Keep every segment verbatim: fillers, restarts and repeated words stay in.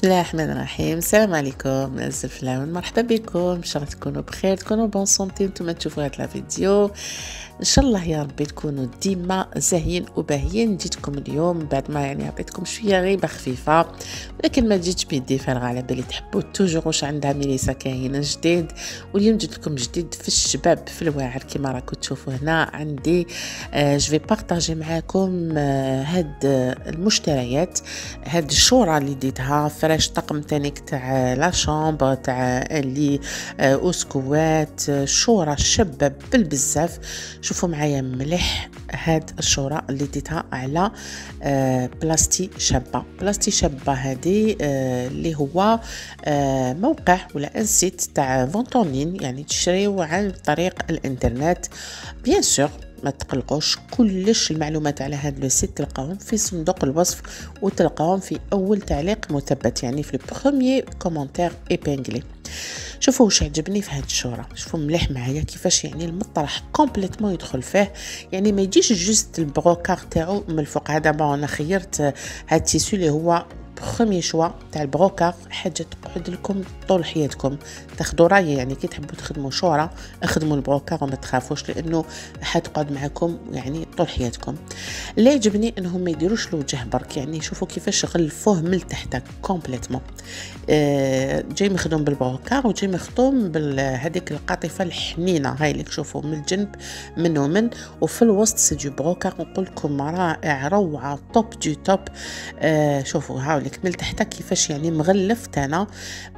بسم الله الرحمن الرحيم. السلام عليكم ناس الفلاون، مرحبا بكم، ان شاء الله تكونوا بخير، تكونوا بون سونتي نتوما تشوفوا هاد لا فيديو. ان شاء الله يا ربي تكونوا ديما زاهيين وباهيين. جيتكم اليوم من بعد ما يعني عطيتكم شويه غيبه خفيفه، ولكن ما جيتش بيدي فارغه، على بالي تحبوا توجور واش عندها ميليسا كاينه جديد. واليوم جيت لكم جديد في الشباب في الواعر كما راكم تشوفوا هنا عندي. آه جو في بارطاجي معاكم آه هاد المشتريات، هاد الشوره اللي ديتها فراش طقم تانيك تاع لا شامبر تاع اللي آه اوسكوات. الشوره شابه بالبزاف، شوفوا معايا مليح هاد الشوره اللي ديتها على آه بلاستي شابه. بلاستي شابه هذه آه اللي هو آه موقع ولا انسيت تاع فونتونين، يعني تشريو عن طريق الانترنت. بيان سور ما تقلقوش، كلش المعلومات على هذا لو سيت تلقاهم في صندوق الوصف، وتلقاهم في اول تعليق مثبت، يعني في لو بروميير كومونتير ايبينغلي. شوفوا واش عجبني في هاد الشوره، شوفوا مليح معايا كيفاش يعني المطرح كومبليتمون يدخل فيه، يعني ما يجيش جوست البروكار تاعو من الفوق. هذا دابا انا خيرت هاد التيسو اللي هو بخومي شوا تاع البروكار، حاجه تقعد لكم طول حياتكم، تاخذوا رايه. يعني كي تحبوا تخدموا شوره اخدموا البروكار وما تخافوش، لانه حتقعد معكم يعني طول حياتكم. اللي يعجبني انهم ما يديروش الوجه برك، يعني شوفوا كيفاش غلفوه من تحت كومبليتمون. آه جاي مخدوم بالبروكار وجاي مخدوم بهذيك القاطفه الحنينه، هاي اللي تشوفوا من الجنب من ومن، وفي الوسط سي دو بروكار. نقول لكم رائع، روعه، توب دو توب. آه شوفوا هاولي من تحت كيفاش يعني مغلف تانا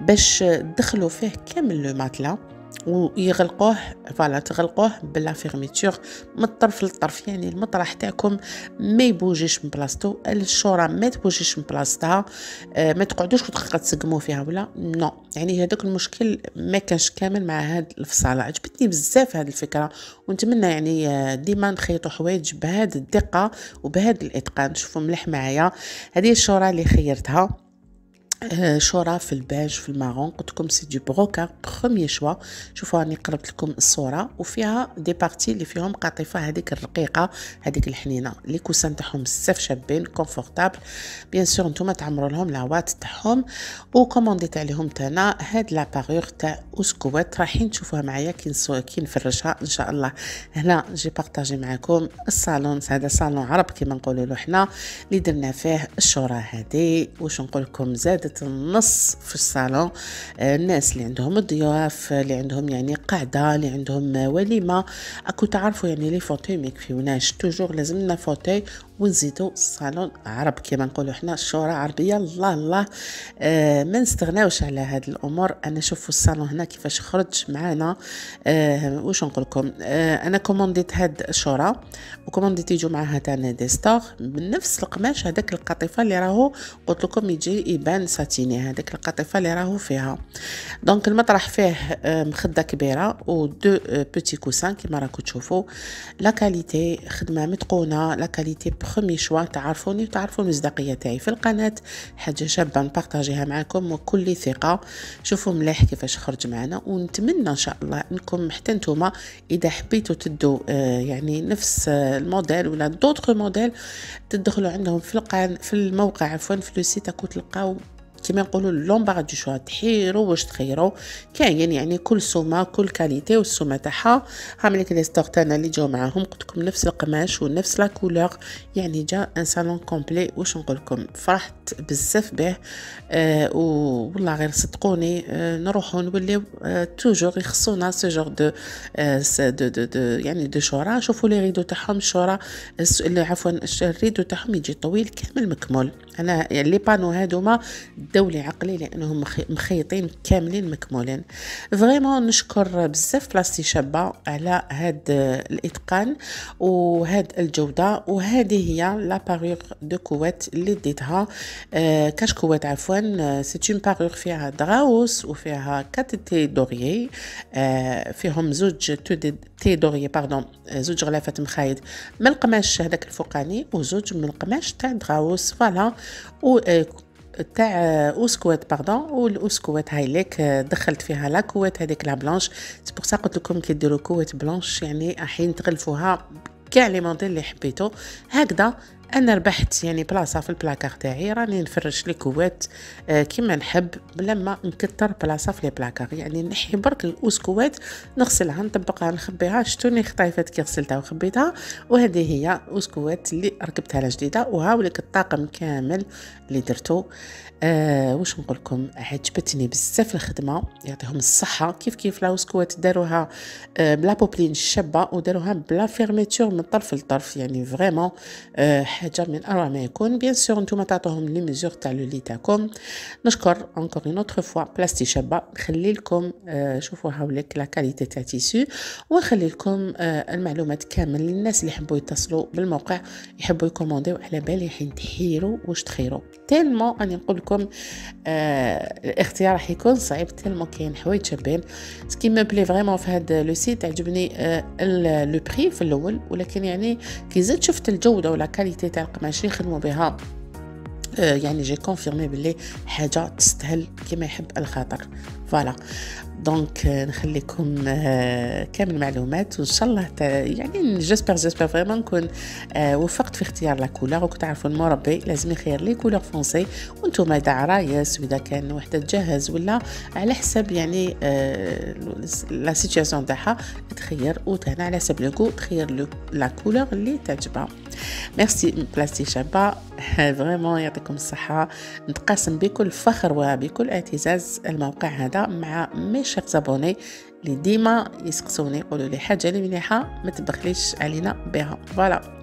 باش دخلوا فيه كامل لو ماتلا ويغلقوه. فوالا تغلقوه بلا فيرميتور من الطرف للطرف، يعني المطرح تاعكم ما يبوجيش من بلاصتو، الشوره ما تبوجيش من بلاصتها. آه ما تقعدوش تسقموا فيها ولا نو، يعني هذاك المشكل ما كانش كامل مع هاد الفصاله. عجبتني بزاف هاد الفكره، ونتمنى يعني ديما نخيطوا حوايج بهاد الدقه وبهاد الاتقان. شوفوا مليح معايا هذه الشوره اللي خيرتها، شوره في الباج في المارون، قلت لكم سي دي بروكار بروميير شوا. شوفوا راني قربت لكم الصوره، وفيها دي بارتي اللي فيهم قاطفه هذيك الرقيقه هذيك الحنينه. لي كوسان تاعهم بزاف شابين كونفورطابل. بيان سور نتوما تعمروا لهم لاوات تاعهم، وكومونديت عليهم تانا هاد لا باغور تاع اوسكوات، رايحين تشوفوها معايا كي كي نفرشها ان شاء الله. هنا جي بارطاجي معكم الصالون، هذا صالون عرب كيما نقولوا له حنا، اللي درنا فيه الشوره هذه. واش نقول لكم زاد النص في الصالون. الناس اللي عندهم ضياف، اللي عندهم يعني قاعده، اللي عندهم وليمه، اكو تعرفوا يعني لي فوتوي ما يكفيوناش، توجور لازمنا فوتوي ونزيدو الصالون عرب كما نقولوا حنا، الشوره عربيه. الله الله آه ما نستغناوش على هاد الامور. انا شوفوا الصالون هنا كيفاش خرج معانا. آه واش نقول لكم، آه انا كومونديت هاد الشوره، وكومونديت يجوا معها تانا دي ستور من نفس القماش هذاك القطيفه اللي راهو قلت لكم يجي يبان ساتيني، هذيك القطيفه اللي راهو فيها. دونك المطرح فيه آه مخده كبيره ودو آه بوتي كوسان كما راكم تشوفوا. لا كاليتي خدمه متقونه، لا كاليتي بخمي شوا. تعرفوني وتعرفوا المصداقيه تاعي في القناه، حاجه شابه نبارطاجيها معكم وكل ثقه. شوفوا مليح كيفاش خرج معنا، ونتمنى ان شاء الله انكم حتى نتوما اذا حبيتوا تدوا آه يعني نفس آه الموديل ولا دوطخ موديل، تدخلوا عندهم في القناه في الموقع عفوا في لو سيت، راكو تلقاو كما نقولوا اللومبارد دو شوا، تحيروا واش تخيروا كاين، يعني كل سومه كل كاليتي والسومه تاعها. ها مليك لي ستور تاعنا اللي جاو معاهم قلت لكم نفس القماش ونفس لا كولور، يعني جا ان صالون كومبلي. واش نقول لكم فرحت بزاف به. آه والله غير صدقوني آه نروحوا نوليو آه توجور يخصونا سو جور دو آه دو, دو, دو يعني دو شورا. شوفوا لي ريدو تاعهم الشورا اللي عفوا الريدو تاعهم يجي طويل كامل مكمول. انا يعني لي بانو هادوما دولي عقلي لانهم مخيطين كاملين مكمولين. فريمون نشكر بزاف بلاستي شابه على هاد الاتقان وهاد الجوده. وهذه هي لا بارور دو كوات اللي ديتها آه كاش كوات عفوا. سي اون بارور فيها دراوس وفيها كاتيتي دوريي، آه فيهم زوج تي دوريي باردون، زوج غلافات مخايد من القماش هذاك الفوقاني، وزوج من القماش تاع دراوس فوالا و آه تاع اوسكوات باردون. والاوسكوات هاي ليك دخلت فيها لا كوات هذيك لا بلانش، سي بوغ سا قلت لكم كي ديروا كوات بلانش يعني حين تغلفوها كاع لي موديل اللي حبيتو هكذا. انا ربحت يعني بلاصه في البلاكار تاعي، راني نفرش لي كوات كيما نحب لما نكتر بلاصه في لي بلاكار، يعني نحي برك الاسكوات نغسلها نطبقها نخبيها. شتوني خطايفات كي غسلتها وخبيتها، وهذه هي اسكوات اللي ركبتها على جديده. وهاولك الطاقم كامل اللي درتو. آه واش نقول لكم، عجبتني بزاف الخدمه، يعطيهم الصحه. كيف كيف لاوسكوات داروها آه بلا بوبلين شابه، وداروها بلا فيرميتور من طرف لطرف، يعني فريمون آه حاجه من اروع ما يكون. بيان سور نتوما تعطوهم لي ميزور تاع لو لي تاعكم. نشكر اونكور اون اوتر فوا بلاستيشابا، نخلي لكم آه شوفوا هاوليك لا كاليتي تاع تيسو، ونخلي لكم آه المعلومات كامل للناس اللي يحبوا يتصلوا بالموقع، يحبوا يكومونديو، على بالي حين تحيروا واش تخيروا. تالمو راني نقول لكم آه الاختيار راح يكون صعيب، تالمو كاين حوايج شابين. سكي ما بلي فريمون في هذا لو سيت عجبني آه لو بري في الاول، ولكن يعني كي زدت شفت الجوده ولا كاليتي تاع القماش يخدموا بها، آه يعني جي كونفيرمي بلي حاجه تستاهل كما يحب الخاطر. فوالا دونك نخليكم آه كامل معلومات، وان شاء الله يعني جيسبر جيسبر فريمون نكون آه وفقت في اختيار لا كولور. وكنت عارفوا المربي لازم يخير لي كولور فونسي، وانتم اذا عرايس واذا كان وحده تجهز ولا على حسب يعني آه لا سيتياسيون تاعها تخير، وتهنا على حسب لو كو تخير لا كولور اللي تعجبها. ميرسي بلاستيشابا، فريمون يعطيكم الصحه. نتقاسم بكل فخر وبكل اعتزاز الموقع هذا مع مي شيخ زابوني اللي ديما يسقسوني يقولوا لي حاجه اللي مليحه ما تبخليش علينا بها. فوالا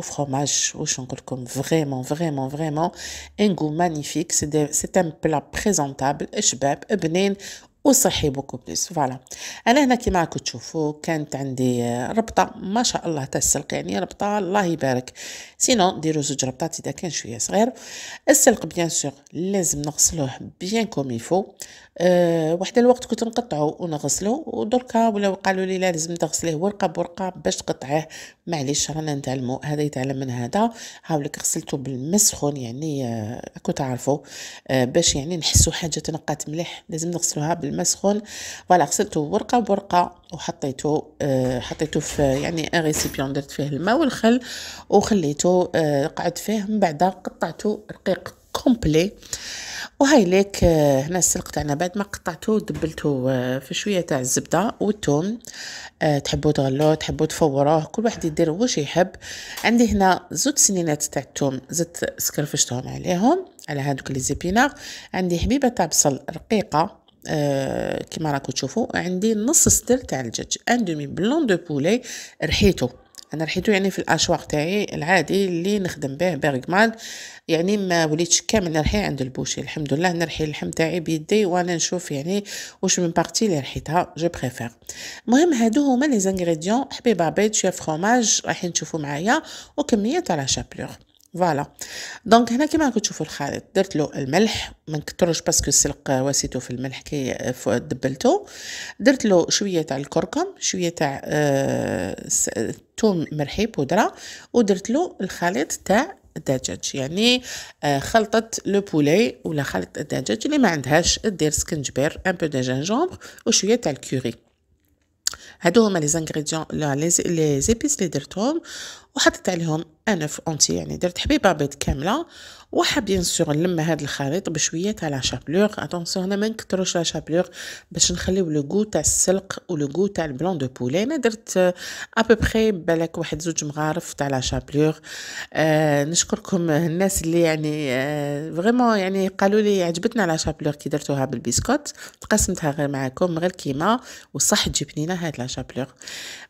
au fromage. واش نقول لكم، فريمون فريمون فريمون ان غو مانيفيك. سي ان بلا بريزونطابل شباب بنين وصحي بوكو بليس. فوالا انا هنا كيما راكم تشوفوا كانت عندي ربطه ما شاء الله تاع السلق، يعني ربطه الله يبارك. سينون ديروا زوج ربطات اذا كان شويه صغير. السلق بيان سور لازم نغسلوه بيان كوم يفو. أه واحد الوقت كنت نقطعه ونغسله، ودركا ولاو قالوا لي لا لازم تغسليه ورقه بورقه باش تقطعيه. معليش رانا نتعلمو، هذا يتعلم من هذا. هاولك غسلته بالماء سخون، يعني راكم أه تعرفوا أه باش يعني نحسوا حاجه تنقات مليح، لازم نغسلوها بالماء سخون. فوالا غسلته ورقه بورقه وحطيته أه حطيته في يعني ان ريسيبيون، درت فيه الماء والخل وخليته أه قعد فيه. من بعد قطعته رقيق كومبلي. وهاي ليك هنا السلق تاعنا بعد ما قطعته دبلته في شويه تاع الزبده والثوم. تحبوا تغلوه تحبوا تفوروه، كل واحد يدير واش يحب. عندي هنا زوج سنينات تاع الثوم زدت سكرفشتهم عليهم على هذوك لي زيبينار. عندي حبيبه تاع بصل رقيقه أه كما راكم تشوفوا. عندي نص ستر تاع الدجاج، ان دومي بلون دو بولي رحيته. انا رحيته يعني في الاشواق تاعي العادي اللي نخدم به بيرغمان، يعني ما وليتش كامل نرحي عند البوشي، الحمد لله نرحي اللحم تاعي بيدي وانا نشوف يعني واش من بارتي اللي رحيتها جو بريفير. المهم هادو هما لي زانغريديون، حبيبه بيض شويه فروماج رايحين تشوفوا معايا، وكميه تاع لا شابلور. فوالا دونك هنا كيما راكم تشوفوا الخليط درت له الملح، ما نكثروش باسكو السلق واسيته في الملح كي دبلته. درت له شويه تاع الكركم، شويه تاع الثوم آه مرحي بودره، ودرت له الخليط تاع الدجاج، يعني آه خلطه لو بولي ولا خلطه الدجاج. اللي ما عندهاش دير سكنجبير ان بو دو جينجومبر وشويه تاع الكوري. هادو هما لي زانغريديون لي زيبيس لي درتهم، وحطيت عليهم انف اونتي، يعني درت حبيبه بيض كامله وحابين سيغ نلم هذا الخليط بشويه تاع لا شابلور. اتونسيون هنا ما نكثروش لا شابلور باش نخليو لو غو تاع السلق ولو غو تاع البلون دو بولي. انا درت ابوبري بالك واحد زوج مغارف تاع لا شابلور. آه نشكركم الناس اللي يعني آه فريمون يعني قالوا لي عجبتنا لا شابلور كي درتوها بالبسكوت، قسمتها غير معكم غير كيما وصح تجيب لينا هاد لا شابلور.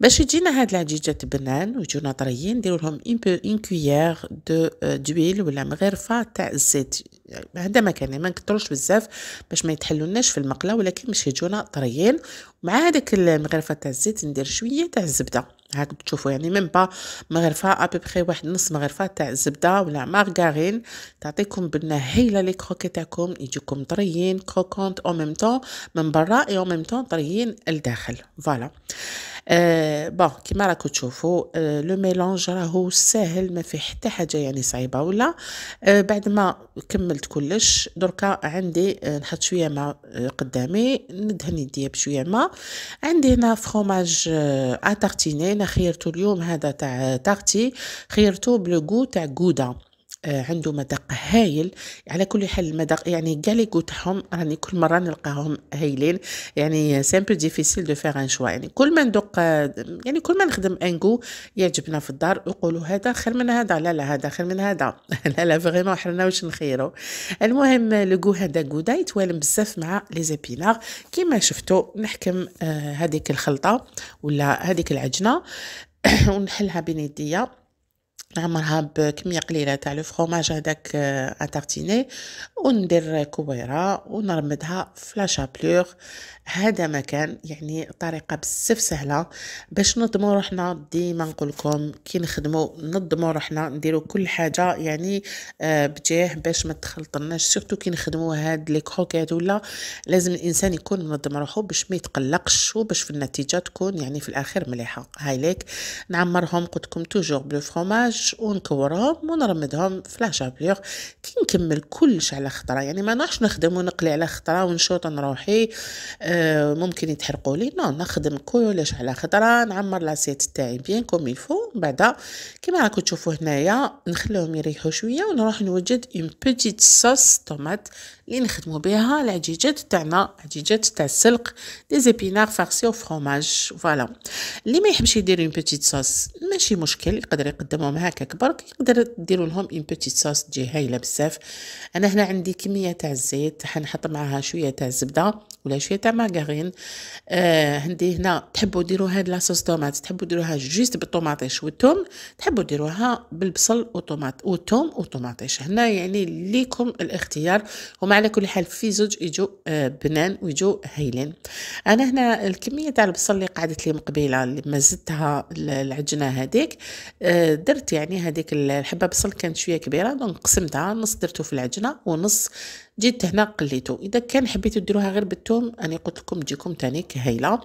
باش يجينا هاد العجيجات بنان ويجونا طريين نديرو لهم ان بو ان كويير دو دويل ولا مغرفه تاع الزيت. هذا ما كان ما نكثروش بزاف باش ما يتحلولناش في المقله، ولكن باش يجونا طريين. ومع هذاك المغرفه تاع الزيت ندير شويه تاع الزبده، هاك تشوفوا يعني ميم با مغرفه ابوبري واحد نص مغرفه تاع الزبده ولا مارغارين تعطيكم بنه هايله لي كروكي تاعكم يجيكم طريين كروكونت او ميم طون من برا اي او ميم طون طريين لداخل. فوالا أه بون كيما راكم تشوفوا أه لو ميلونج راهو ساهل ما فيه حتى حاجه يعني صعيبه. ولا أه بعد ما كملت كلش دركا عندي أه نحط شويه ماء أه قدامي ندهن يديا بشويه ماء. عندي هنا فروماج أه اتارتيني. انا خيرته اليوم هذا تاع تارتي، خيرته بلو غو تاع غودا. آه عنده مذاق هايل على كل حال. المذاق يعني كاع لي غو تاعهم راني كل مره نلقاهم هايلين، يعني سامبل ديفيسيل دو فيغ ان شوا. يعني كل ما ندوق يعني كل ما نخدم ان غو يعجبنا في الدار نقولوا هذا خير من هذا، لا لا هذا خير من هذا لا لا فريمون حنا واش نخيروا. المهم لو غو هذا غودا يتوالم بزاف مع لي زيبينار كيما شفتوا. نحكم آه هذيك الخلطه ولا هذيك العجنه ونحلها بين يديا، نعمرها بكميه قليله تاع لو فروماج هذاك اتارتيني وندير كويره ونرمدها في لا شابلور. هذا ما كان يعني طريقه بزاف سهله باش نضمو روحنا. ديما نقول لكم كي نخدمو نضمو روحنا نديرو كل حاجه يعني آه بجاه باش ما تخلطناش، سورتو كي نخدمو هاد لي كروكيت ولا لازم الانسان يكون منظم روحو باش ما يتقلقش وباش في النتيجه تكون يعني في الاخير مليحه. هاي ليك نعمرهم قلتلكم توجور بلو فروماج ونكورهم ونرمدهم في لا شابلور كي نكمل كلش على خطره. يعني ما نروحش نخدم ونقلي على خطره ونشوط نروحي آه ممكن يتحرقوا لي. نو نخدم كلش على خضره، نعمر لاسيت تاعي بيان كوم يفو. بعدا كيما راكم تشوفوا هنايا نخليهم يريحوا شويه ونروح نوجد اون بيتيت صوص طوماط اللي نخدموا بها العجيجات تاعنا، عجيجات تاع السلق دي زيبينار فارسي او فرماج. فوالا اللي ما يحبش يدير اون بيتيت صوص ماشي مشكل، يقدر يقدمهم هكاك برك، يقدر ديروا لهم اون بيتيت صوص تجي هايله بزاف. انا هنا عندي كميه تاع الزيت حنحط معها شويه تاع الزبده ولا شويه تاع مارغرين. آه عندي هنا تحبوا ديروا هاد لاصوص طوماط تحبوا ديروها جوست بالطوماطيش والثوم، تحبوا ديروها بالبصل والطوماط والثوم والطوماطيش. هنا يعني ليكم الاختيار، هما على كل حال في زوج يجوا آه بنان ويجوا هايلين. انا هنا الكميه تاع البصل اللي قعدت لي مقبيله اللي ما زدتها العجنه هذيك آه درت يعني هذيك الحبه بصل كانت شويه كبيره دونك قسمتها نص درته في العجنه ونص جيت هنا قليته. اذا كان حبيتوا ديروها غير بالثوم انا قلت لكم تجيكم تاني هايله.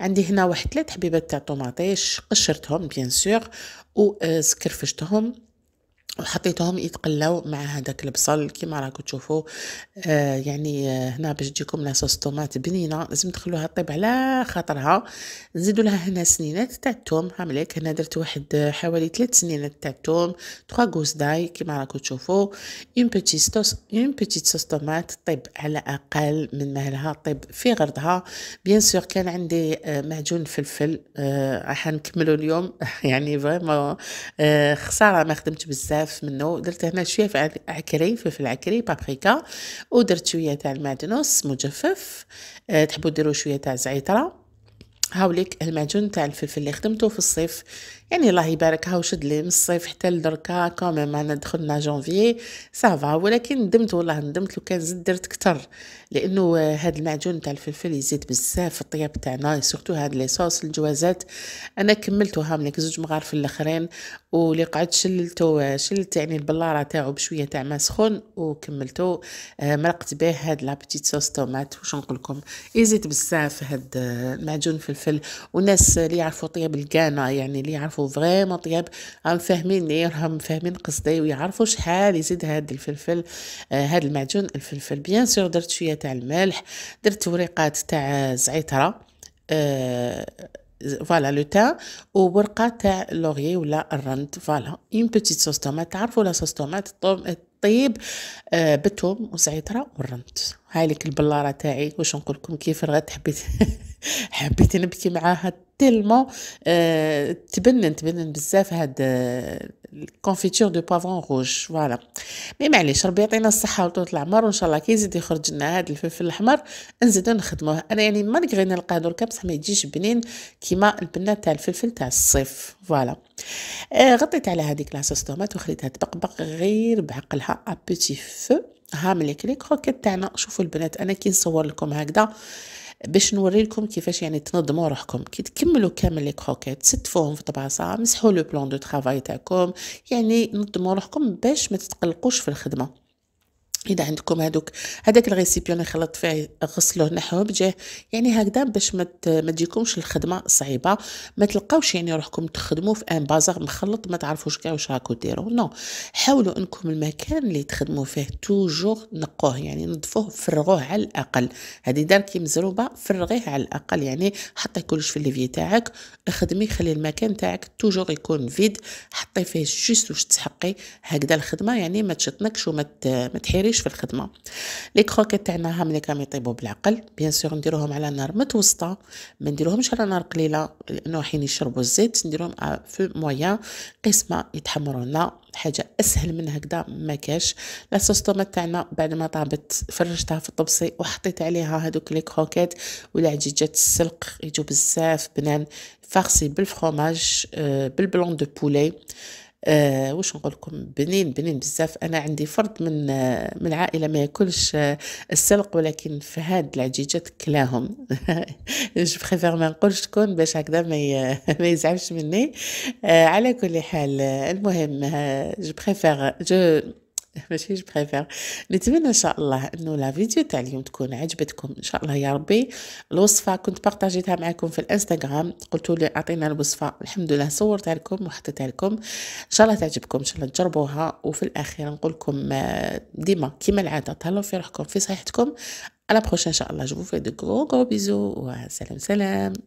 عندي هنا واحد ثلاث حبيبات تاع طوماطيش قشرتهم بيان سور وسكرفشتهم وحطيتهم يتقلاو مع هذاك البصل كيما راكم تشوفوا. آه يعني آه هنا باش تجيكم لاصوص طوماط بنينه لازم تخلوها طيب على خاطرها. نزيدوا لها هنا سنينات تاع الثوم هامليك. هنا درت واحد حوالي ثلاث سنينات تاع الثوم ثلاثة غوز داي كيما راكم تشوفوا. اون بيتيت صوص اون بيتيت صوص طوماط طيب على اقل من مهلها، طيب في غرضها بيان سور. كان عندي آه معجون فلفل راح آه نكملوا اليوم يعني فريمون آه خساره ما خدمت بزاف منه. درت هنا شويه في عكري فلفل عكري بابريكا ودرت شويه تاع المعدنوس مجفف. أه تحبوا ديروا شويه تاع زعتره. هاوليك المعجون تاع الفلفل اللي خدمته في الصيف يعني الله يبارك هاو شد لي من الصيف حتى لدركا كوميم. انا دخلنا جانفيي سافا ولكن ندمت والله ندمت لو كان زد درت كتر، لانه هاد المعجون تاع الفلفل يزيد بزاف في الطياب تاعنا سورتو هاد لي صوص الجوازات. انا كملتو هامليك زوج مغارف الاخرين واللي قعدت شللتو شللت يعني البلاره تاعو بشويه تاع ما سخون وكملتو مرقت به هاد لا بيتيت صوص طوماط. واش نقول لكم يزيد بزاف هاد المعجون الفلفل. والناس اللي يعرفوا طياب الكانا يعني اللي يعرفوا فريمون طياب راهم فاهميني راهم فاهمين قصدي ويعرفوا شحال يزيد هاد الفلفل آه هاد المعجون الفلفل. بيان سور درت شويه تاع الملح، درت وريقات تاع زعتره آه فوالا لو تان وورقه تاع لوري ولا الرند. فوالا اون بيتيت صوص طوماط. تعرفوا لا صوص طوماط طيب آه بالثوم وزعترة والرمت. هاي لك البلاره تاعي. واش نقول لكم كيف غاد حبيت حبيت نبكي معاها تيلمون آه تبنن تبنن بزاف هاد آه الكونفيتور دو بافون روج. فوالا مي معليش ربي يعطينا الصحه وطول العمر وان شاء الله كي يزيد يخرج لنا هاد الفلفل الاحمر نزيدو نخدموه. انا يعني ما نقدر نلقاه دركا بصح ما يجيش بنين كيما البنه تاع الفلفل تاع الصيف. فوالا آه غطيت على هذيك لاصوص طوماط وخليتها تبقبق غير بعقلها ا بيتي فو. ها مليك لي كروكيت تاعنا. شوفوا البنات انا كي نصور لكم هكذا باش نوري لكم كيفاش يعني تنظموا روحكم. كي تكملوا كامل لي كروكيت ستفوهم في طباسه، مسحوا لو بلون دو ترافاي تاعكم، يعني نظموا روحكم باش ما تتقلقوش في الخدمه. اذا عندكم هذوك هذاك الريسيبيون اللي خلطت فيه غسلوه نحوه بجاه يعني هكذا باش ما تجيكمش الخدمه صعيبه، ما تلقاوش يعني روحكم تخدموا في ان بازار مخلط ما تعرفوش كاع واش راكو ديروا. نو حاولوا انكم المكان اللي تخدموا فيه توجور نقوه، يعني نظفوه فرغوه على الاقل. هذه دار كي مزروبه فرغيه على الاقل، يعني حطي كلش في الليفي تاعك، خدمي خلي المكان تاعك توجور يكون فيد، حطي فيه جوست واش تسحقي هكذا الخدمه يعني ما تشطنكش وما تحيريش في الخدمه. لي كروكيت تاعنا ها ملي كانوا يطيبوا بالعقل بيان سور نديروهم على نار متوسطه، ما نديروهمش على نار قليله لانه حين يشربوا الزيت، نديروهم في مويان قسمه يتحمروا لنا. حاجه اسهل من هكذا ما كاش. لاصوص طوماط تاعنا بعد ما طابت فرجتها في الطبسي وحطيت عليها هذوك لي كروكيت ولا عجيجات السلق يجوا بزاف بنان فارسي بالفرماج بالبلون دو بولي. أه واش نقول لكم بنين بنين بزاف. انا عندي فرد من آه من عائله ما ياكلش آه السلق، ولكن في هاد العجيجات كلاهم جو بريفير ما نقولش شكون باش هكذا ما ما يزعلش مني. آه على كل حال آه المهم آه جو بريفير جو ماشي جو بريفير. نتمنى ان شاء الله انه لا فيديو تاع اليوم تكون عجبتكم ان شاء الله يا ربي. الوصفه كنت بارطاجيتها معكم في الانستغرام، قلتوا لي اعطينا الوصفه، الحمد لله صورتها لكم وحطيتها لكم، ان شاء الله تعجبكم، ان شاء الله تجربوها. وفي الاخير نقول لكم ديما كيما العاده تهلاو في روحكم في صحتكم. على بروشين ان شاء الله. جو فو في دو غرو غرو بيزو وسلام سلام.